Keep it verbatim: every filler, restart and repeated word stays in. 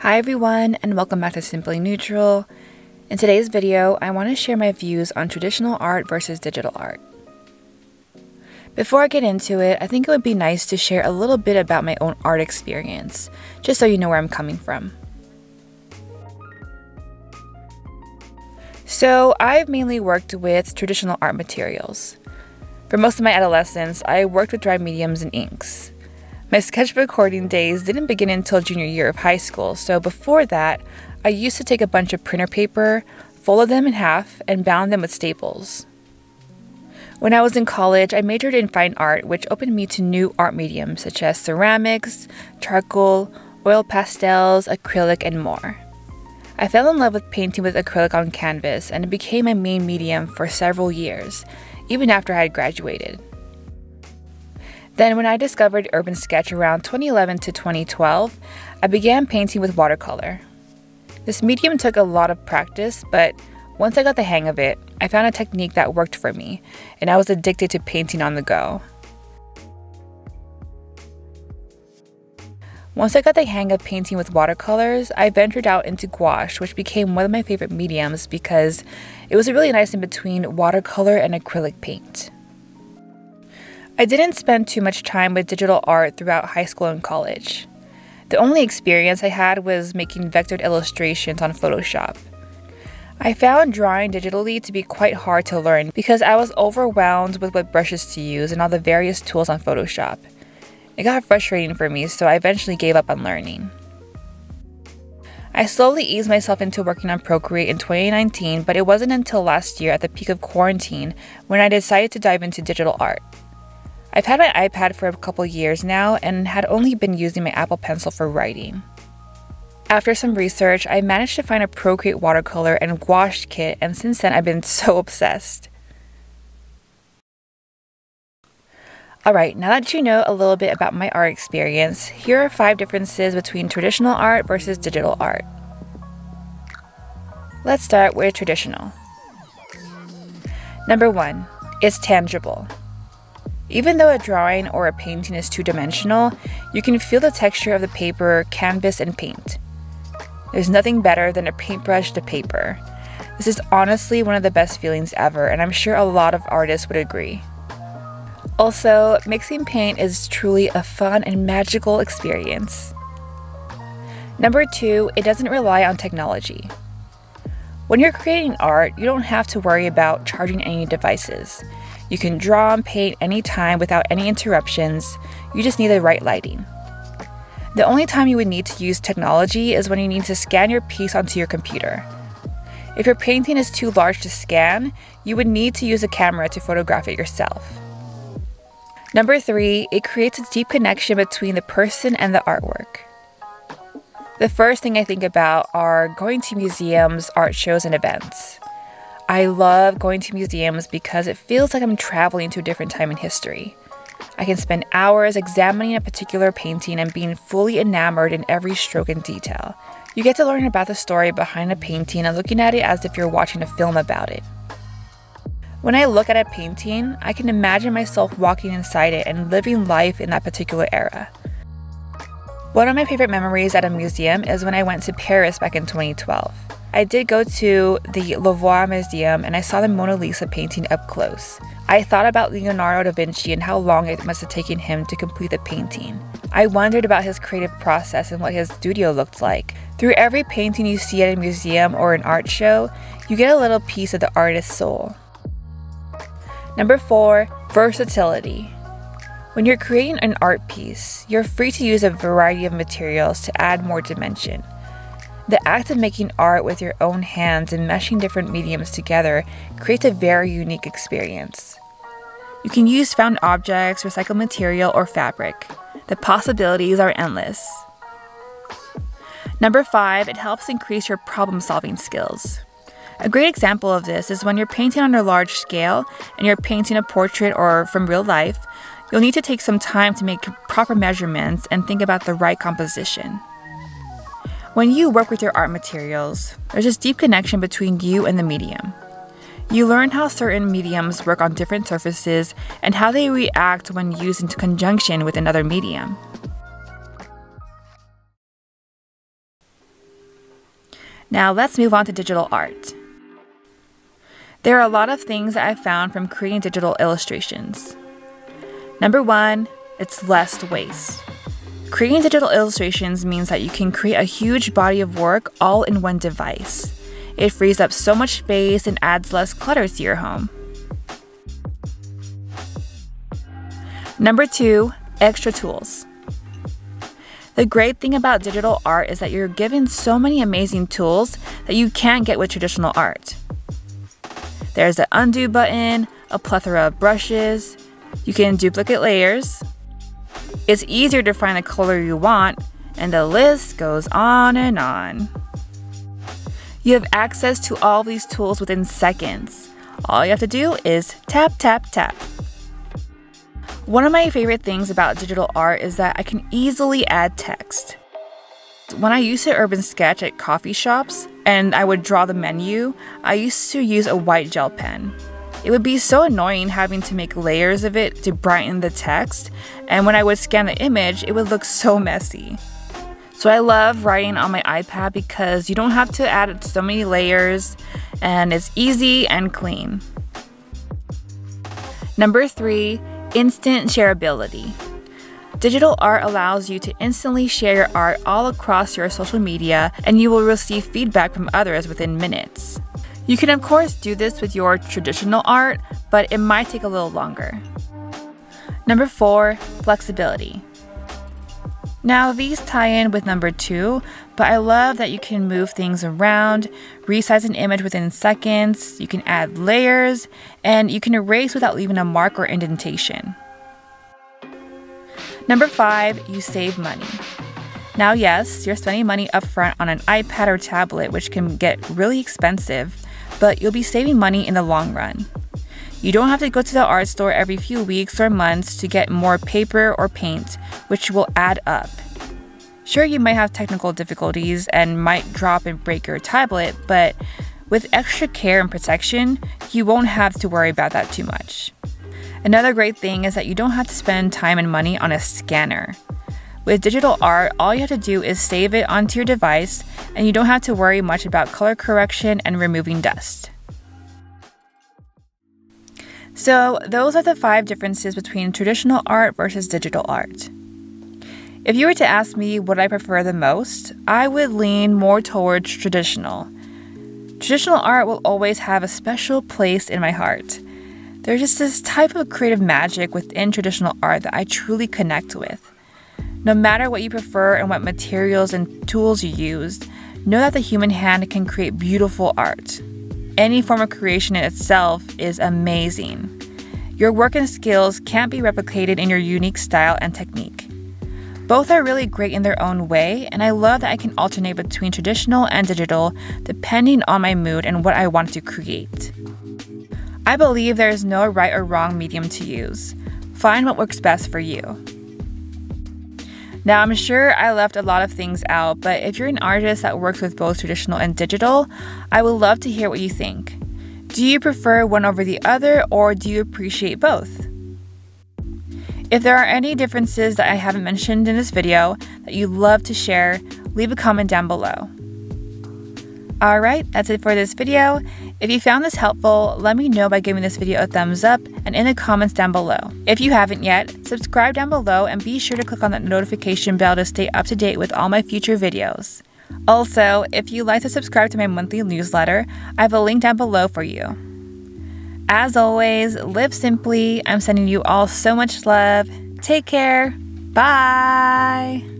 Hi everyone, and welcome back to Simply Newtral. In today's video, I want to share my views on traditional art versus digital art. Before I get into it, I think it would be nice to share a little bit about my own art experience, just so you know where I'm coming from. So, I've mainly worked with traditional art materials. For most of my adolescence, I worked with dry mediums and inks. My sketchbook hoarding days didn't begin until junior year of high school, so before that, I used to take a bunch of printer paper, fold them in half, and bound them with staples. When I was in college, I majored in fine art, which opened me to new art mediums such as ceramics, charcoal, oil pastels, acrylic, and more. I fell in love with painting with acrylic on canvas, and it became my main medium for several years, even after I had graduated. Then when I discovered Urban Sketch around twenty eleven to twenty twelve, I began painting with watercolor. This medium took a lot of practice, but once I got the hang of it, I found a technique that worked for me, and I was addicted to painting on the go. Once I got the hang of painting with watercolors, I ventured out into gouache, which became one of my favorite mediums because it was really nice in between watercolor and acrylic paint. I didn't spend too much time with digital art throughout high school and college. The only experience I had was making vectored illustrations on Photoshop. I found drawing digitally to be quite hard to learn because I was overwhelmed with what brushes to use and all the various tools on Photoshop. It got frustrating for me, so I eventually gave up on learning. I slowly eased myself into working on Procreate in twenty nineteen, but it wasn't until last year at the peak of quarantine when I decided to dive into digital art. I've had my iPad for a couple years now and had only been using my Apple Pencil for writing. After some research, I managed to find a Procreate watercolor and gouache kit, and since then I've been so obsessed. Alright, now that you know a little bit about my art experience, here are five differences between traditional art versus digital art. Let's start with traditional. Number one, it's tangible. Even though a drawing or a painting is two-dimensional, you can feel the texture of the paper, canvas, and paint. There's nothing better than a paintbrush to paper. This is honestly one of the best feelings ever, and I'm sure a lot of artists would agree. Also, mixing paint is truly a fun and magical experience. Number two, it doesn't rely on technology. When you're creating art, you don't have to worry about charging any devices. You can draw and paint anytime without any interruptions, you just need the right lighting. The only time you would need to use technology is when you need to scan your piece onto your computer. If your painting is too large to scan, you would need to use a camera to photograph it yourself. Number three, it creates a deep connection between the person and the artwork. The first thing I think about are going to museums, art shows, and events. I love going to museums because it feels like I'm traveling to a different time in history. I can spend hours examining a particular painting and being fully enamored in every stroke and detail. You get to learn about the story behind a painting and looking at it as if you're watching a film about it. When I look at a painting, I can imagine myself walking inside it and living life in that particular era. One of my favorite memories at a museum is when I went to Paris back in twenty twelve. I did go to the Louvre Museum and I saw the Mona Lisa painting up close. I thought about Leonardo da Vinci and how long it must have taken him to complete the painting. I wondered about his creative process and what his studio looked like. Through every painting you see at a museum or an art show, you get a little piece of the artist's soul. Number four, versatility. When you're creating an art piece, you're free to use a variety of materials to add more dimension. The act of making art with your own hands and meshing different mediums together creates a very unique experience. You can use found objects, recycled material, or fabric. The possibilities are endless. Number five, it helps increase your problem-solving skills. A great example of this is when you're painting on a large scale and you're painting a portrait or from real life, you'll need to take some time to make proper measurements and think about the right composition. When you work with your art materials, there's this deep connection between you and the medium. You learn how certain mediums work on different surfaces and how they react when used in conjunction with another medium. Now let's move on to digital art. There are a lot of things that I've found from creating digital illustrations. Number one, it's less waste. Creating digital illustrations means that you can create a huge body of work all in one device. It frees up so much space and adds less clutter to your home. Number two, extra tools. The great thing about digital art is that you're given so many amazing tools that you can't get with traditional art. There's an undo button, a plethora of brushes, you can duplicate layers, it's easier to find the color you want, and the list goes on and on. You have access to all these tools within seconds. All you have to do is tap, tap, tap. One of my favorite things about digital art is that I can easily add text. When I used to Urban Sketch at coffee shops and I would draw the menu, I used to use a white gel pen. It would be so annoying having to make layers of it to brighten the text, and when I would scan the image, it would look so messy. So I love writing on my iPad because you don't have to add so many layers, and it's easy and clean. Number three, instant shareability. Digital art allows you to instantly share your art all across your social media, and you will receive feedback from others within minutes. You can of course do this with your traditional art, but it might take a little longer. Number four, flexibility. Now these tie in with number two, but I love that you can move things around, resize an image within seconds, you can add layers, and you can erase without leaving a mark or indentation. Number five, you save money. Now yes, you're spending money upfront on an iPad or tablet, which can get really expensive, but you'll be saving money in the long run. You don't have to go to the art store every few weeks or months to get more paper or paint, which will add up. Sure, you might have technical difficulties and might drop and break your tablet, but with extra care and protection, you won't have to worry about that too much. Another great thing is that you don't have to spend time and money on a scanner. With digital art, all you have to do is save it onto your device, and you don't have to worry much about color correction and removing dust. So those are the five differences between traditional art versus digital art. If you were to ask me what I prefer the most, I would lean more towards traditional. Traditional art will always have a special place in my heart. There's just this type of creative magic within traditional art that I truly connect with. No matter what you prefer and what materials and tools you used, know that the human hand can create beautiful art. Any form of creation in itself is amazing. Your work and skills can't be replicated in your unique style and technique. Both are really great in their own way, and I love that I can alternate between traditional and digital depending on my mood and what I want to create. I believe there is no right or wrong medium to use. Find what works best for you. Now, I'm sure I left a lot of things out, but if you're an artist that works with both traditional and digital, I would love to hear what you think. Do you prefer one over the other, or do you appreciate both? If there are any differences that I haven't mentioned in this video that you'd love to share, leave a comment down below. Alright, that's it for this video. If you found this helpful, let me know by giving this video a thumbs up and in the comments down below. If you haven't yet, subscribe down below and be sure to click on that notification bell to stay up to date with all my future videos. Also, if you'd like to subscribe to my monthly newsletter, I have a link down below for you. As always, live simply. I'm sending you all so much love. Take care. Bye!